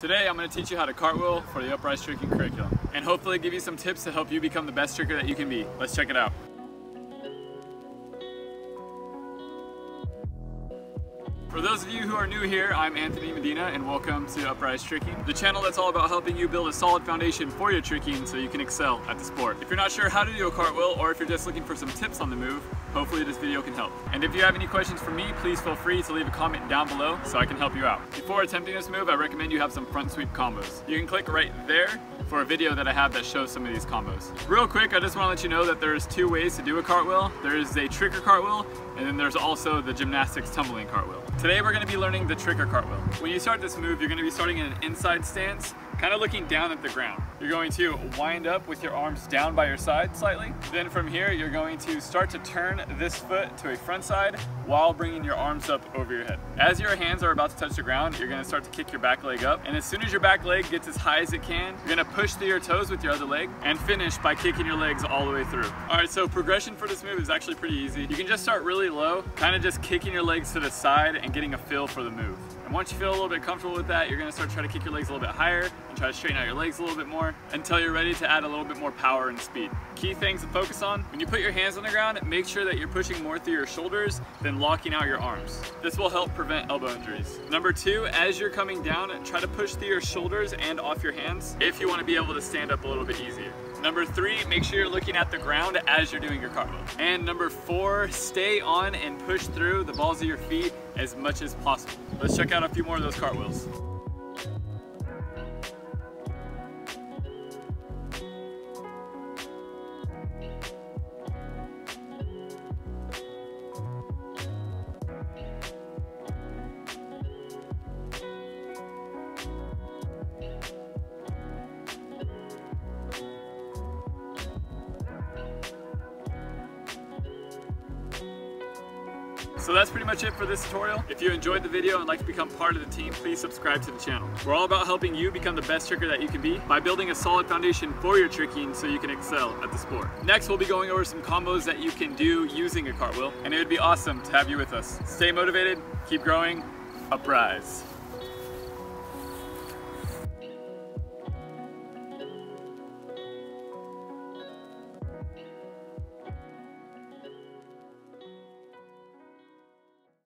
Today I'm going to teach you how to cartwheel for the Upraiz Tricking curriculum and hopefully give you some tips to help you become the best tricker that you can be. Let's check it out. For those of you who are new here, I'm Anthony Medina and welcome to Upraiz Tricking, the channel that's all about helping you build a solid foundation for your tricking so you can excel at the sport. If you're not sure how to do a cartwheel or if you're just looking for some tips on the move, hopefully this video can help. And if you have any questions for me, please feel free to leave a comment down below so I can help you out. Before attempting this move, I recommend you have some front sweep combos. You can click right there for a video that I have that shows some of these combos. Real quick, I just want to let you know that there's two ways to do a cartwheel. There is a tricker cartwheel, and then there's also the gymnastics tumbling cartwheel. Today we're going to be learning the tricker cartwheel. When you start this move, you're going to be starting in an inside stance, kind of looking down at the ground. You're going to wind up with your arms down by your side slightly. Then from here, you're going to start to turn this foot to a front side while bringing your arms up over your head. As your hands are about to touch the ground, you're going to start to kick your back leg up. And as soon as your back leg gets as high as it can, you're going to push through your toes with your other leg and finish by kicking your legs all the way through. All right, so progression for this move is actually pretty easy. You can just start really low, kind of just kicking your legs to the side and getting a feel for the move. And once you feel a little bit comfortable with that, you're going to start trying to kick your legs a little bit higher and try to straighten out your legs a little bit more until you're ready to add a little bit more power and speed. Key things to focus on: when you put your hands on the ground, make sure that you're pushing more through your shoulders than locking out your arms. This will help prevent elbow injuries. Number two, as you're coming down, try to push through your shoulders and off your hands if you want to be able to stand up a little bit easier. Number three, make sure you're looking at the ground as you're doing your cartwheel. And number four, stay on and push through the balls of your feet as much as possible. Let's check out a few more of those cartwheels. So that's pretty much it for this tutorial. If you enjoyed the video and like to become part of the team, please subscribe to the channel. We're all about helping you become the best tricker that you can be by building a solid foundation for your tricking so you can excel at the sport. Next, we'll be going over some combos that you can do using a cartwheel, and it would be awesome to have you with us. Stay motivated, keep growing, Upraiz.